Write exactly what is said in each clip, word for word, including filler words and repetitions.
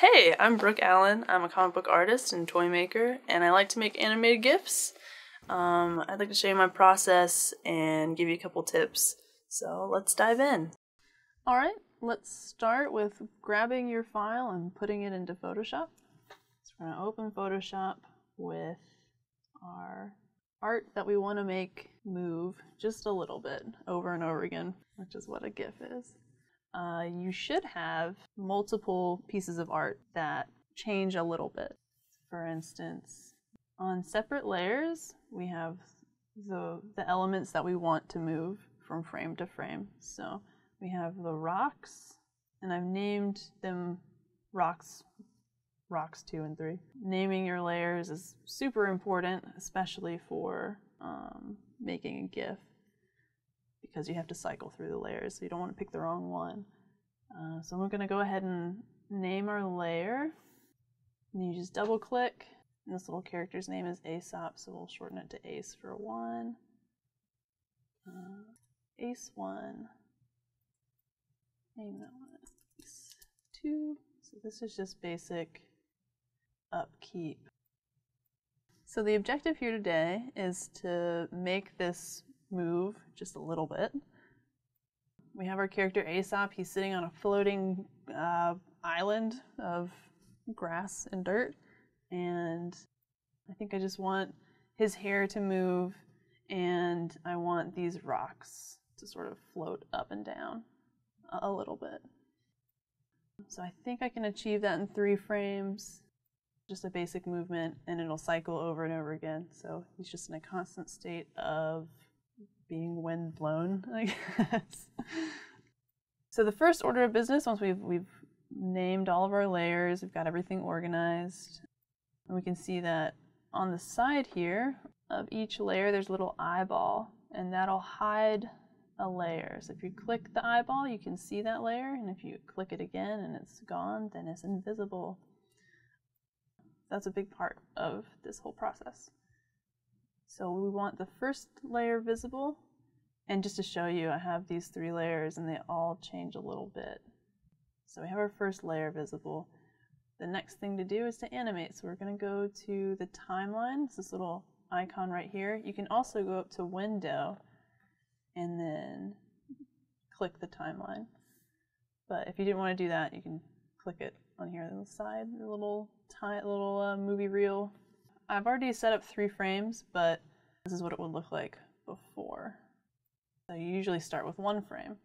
Hey, I'm Brooke Allen. I'm a comic book artist and toy maker, and I like to make animated GIFs. Um, I'd like to show you my process and give you a couple tips. So let's dive in. All right, let's start with grabbing your file and putting it into Photoshop. So we're going to open Photoshop with our art that we want to make move just a little bit over and over again, which is what a GIF is. Uh, you should have multiple pieces of art that change a little bit. For instance, on separate layers, we have the, the elements that we want to move from frame to frame. So we have the rocks, and I've named them rocks, rocks two and three. Naming your layers is super important, especially for um, making a GIF, because you have to cycle through the layers, so you don't want to pick the wrong one. Uh, so we're going to go ahead and name our layer. And you just double click, and this little character's name is Aesop, so we'll shorten it to Ace for one. Uh, Ace one. Name that one Ace two. So this is just basic upkeep. So the objective here today is to make this move just a little bit. We have our character Aesop. He's sitting on a floating uh, island of grass and dirt, and I think I just want his hair to move, and I want these rocks to sort of float up and down a little bit. So I think I can achieve that in three frames, just a basic movement, and it'll cycle over and over again. So he's just in a constant state of being wind blown, I guess. So the first order of business, once we've, we've named all of our layers, we've got everything organized, and we can see that on the side here of each layer there's a little eyeball, and that'll hide a layer. So if you click the eyeball you can see that layer, and if you click it again and it's gone, then it's invisible. That's a big part of this whole process. So we want the first layer visible, and just to show you, I have these three layers and they all change a little bit. So we have our first layer visible. The next thing to do is to animate. So we're going to go to the timeline. It's this little icon right here. You can also go up to Window and then click the timeline. But if you didn't want to do that, you can click it on here on the side, the little, little uh, movie reel. I've already set up three frames, but this is what it would look like before. So you usually start with one frame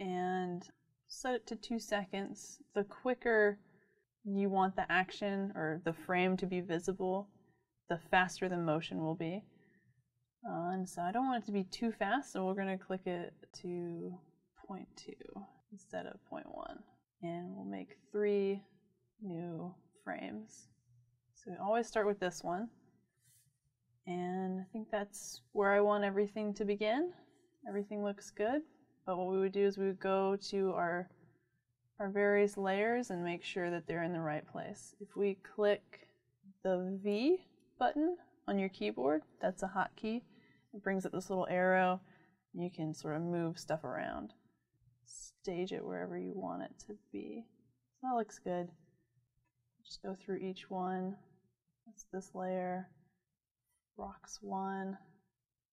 and set it to two seconds. The quicker you want the action or the frame to be visible, the faster the motion will be. Uh, and so I don't want it to be too fast, so we're going to click it to zero point two instead of zero point one. And we'll make three new frames. So we always start with this one, and I think that's where I want everything to begin. Everything looks good, but what we would do is we would go to our, our various layers and make sure that they're in the right place. If we click the V button on your keyboard, that's a hotkey, it brings up this little arrow, and you can sort of move stuff around. Stage it wherever you want it to be. So that looks good. Just go through each one. That's this layer, rocks one,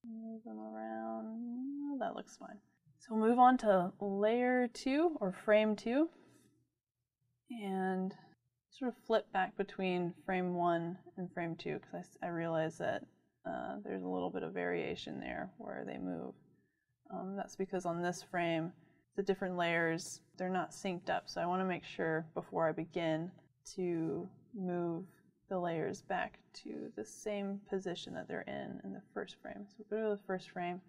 move them around, that looks fine. So we'll move on to layer two, or frame two, and sort of flip back between frame one and frame two, because I, I realize that uh, there's a little bit of variation there where they move. Um, that's because on this frame, the different layers, they're not synced up, so I want to make sure before I begin to move the layers back to the same position that they're in in the first frame. So go to the first frame,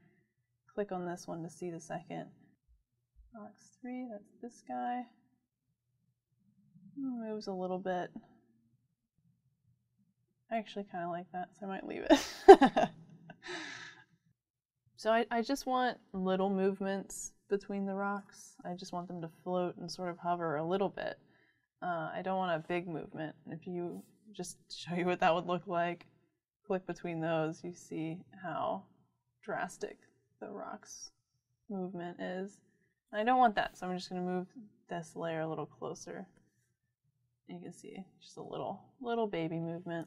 click on this one to see the second. Box three, that's this guy. Moves a little bit. I actually kind of like that, so I might leave it. So I, I just want little movements between the rocks. I just want them to float and sort of hover a little bit. Uh, I don't want a big movement. If you just show you what that would look like, click between those, you see how drastic the rocks movement is. And I don't want that, so I'm just going to move this layer a little closer. You can see just a little, little baby movement.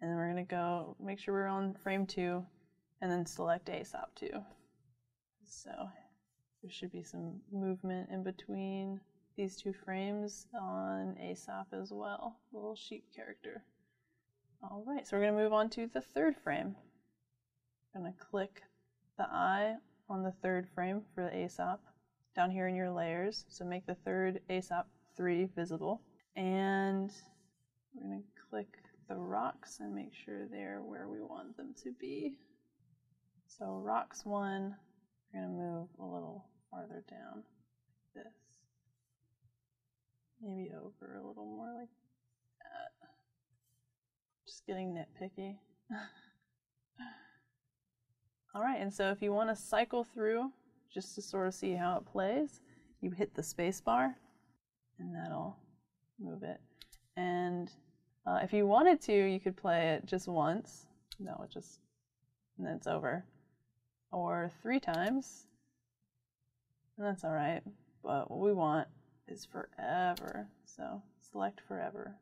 And then we're gonna go, make sure we're on frame two, and then select Aesop two. So there should be some movement in between these two frames on Aesop as well, little sheep character. All right, so we're gonna move on to the third frame. I'm gonna click the eye on the third frame for the Aesop down here in your layers. So make the third Aesop three visible. And we're gonna click the rocks and make sure they're where we want them to be. So rocks one, we're gonna move a little farther down like this. Maybe over a little more like that. Just getting nitpicky. All right, and so if you want to cycle through just to sort of see how it plays, you hit the space bar and that'll move it. And uh, if you wanted to, you could play it just once. No, it just, and then it's over. Or three times, and that's all right. But what we want is forever. So select forever.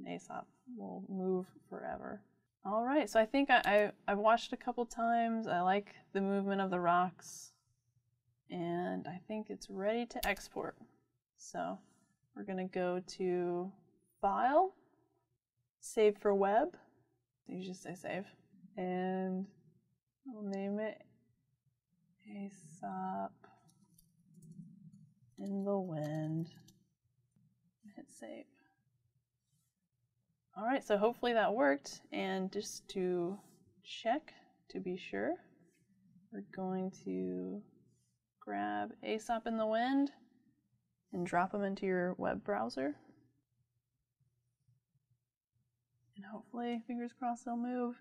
And Aesop will move forever. All right, so I think I, I, I've watched a couple times. I like the movement of the rocks. And I think it's ready to export. So we're gonna go to File, Save for Web. You just say save. And we'll name it Aesop in the Wind. Hit save. All right, so hopefully that worked. And just to check, to be sure, we're going to grab Aesop in the Wind and drop them into your web browser. And hopefully, fingers crossed, they'll move.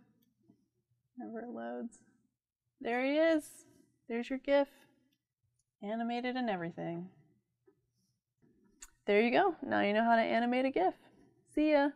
Never loads. There he is. There's your GIF. Animated and everything. There you go. Now you know how to animate a GIF. See ya.